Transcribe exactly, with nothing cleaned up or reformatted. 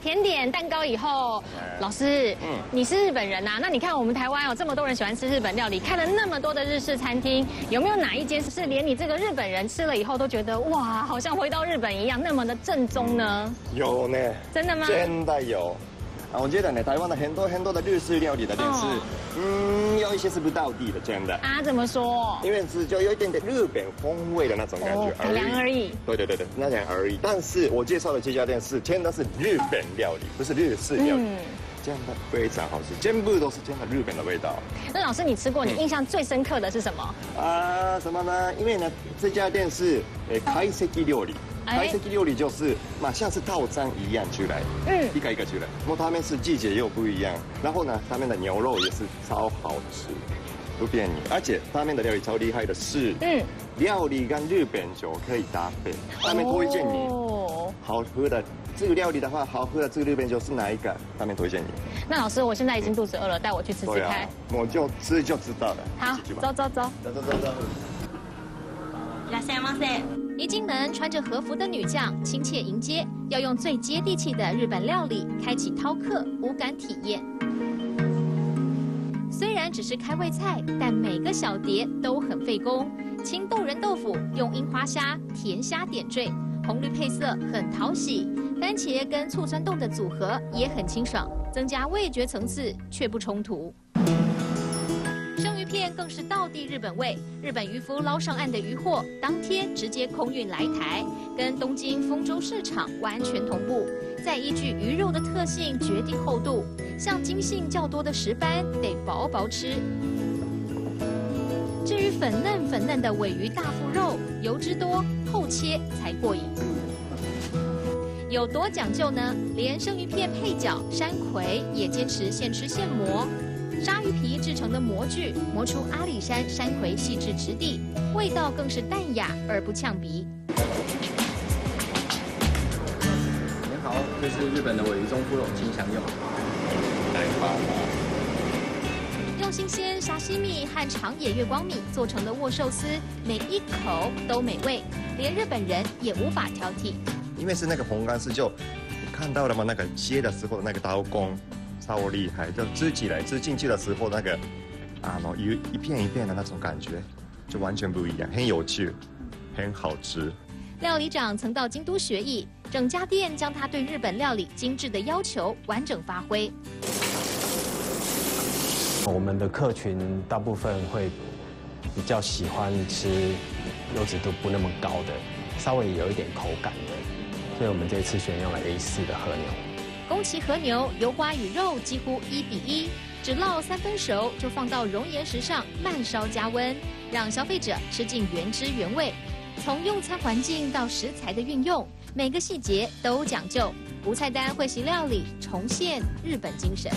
甜点、蛋糕以后，老师，嗯，你是日本人呐、啊，那你看我们台湾有、哦、这么多人喜欢吃日本料理，看了那么多的日式餐厅，有没有哪一间是连你这个日本人吃了以后都觉得哇，好像回到日本一样，那么的正宗呢？有呢，真的吗？真的有。 啊，我觉得呢，台湾的很多很多的日式料理的店是，哦、嗯，有一些是不到地的，真的。啊，怎么说？因为是就有一点点日本风味的那种感觉，改良、哦、而已。对对对对，那点而已。但是我介绍的这家店是真的是日本料理，不是日式料理。嗯 真的非常好吃，全部都是真的日本的味道。那老师，你吃过，你印象最深刻的是什么？啊、呃，什么呢？因为呢，这家店是诶，懐石料理。哎、懐石料理就是，嘛，像是套餐一样出来，嗯，一个一个出来。然后他们是季节又不一样，然后呢，他们的牛肉也是超好吃，不便宜，而且他们的料理超厉害的是，嗯，料理跟日本酒可以搭配，他们推荐你、哦、好喝的。 这个料理的话，好喝的这个日本酒是哪一个？他们推荐你。那老师，我现在已经肚子饿了，带我去吃吃看、啊。我就吃就知道了。好，走走走。走走走走。いらっしゃいませ。一进门，穿着和服的女将亲切迎接，要用最接地气的日本料理开启饕客无感体验。虽然只是开胃菜，但每个小碟都很费工。青豆仁豆腐用樱花虾、甜虾点缀。 红绿配色很讨喜，番茄跟醋酸冻的组合也很清爽，增加味觉层次却不冲突。生鱼片更是道地日本味，日本渔夫捞上岸的渔获，当天直接空运来台，跟东京丰州市场完全同步。再依据鱼肉的特性决定厚度，像筋性较多的石斑得薄薄吃。 至于粉嫩粉嫩的鮪鱼大腹肉，油脂多，厚切才过瘾。有多讲究呢？连生鱼片配角山葵也坚持现吃现磨。鲨鱼皮制成的模具，磨出阿里山山葵细致质地，味道更是淡雅而不呛鼻。您好，这是日本的鮪鱼中腹肉，请享用。来吧。 用新鲜沙西米和长野月光米做成的握寿司，每一口都美味，连日本人也无法挑剔。因为是那个红干丝，就你看到了吗？那个切的时候那个刀工超厉害，就吃起来吃进去的时候那个啊，有一片一片的那种感觉，就完全不一样，很有趣，很好吃。料理长曾到京都学艺，整家店将他对日本料理精致的要求完整发挥。 我们的客群大部分会比较喜欢吃油脂度不那么高的，稍微有一点口感的，所以我们这次选用了 A 四 的和牛。宫崎和牛油瓜与肉几乎一比一，只烙三分熟就放到熔岩石上慢烧加温，让消费者吃尽原汁原味。从用餐环境到食材的运用，每个细节都讲究。无菜单会席料理重现日本精神。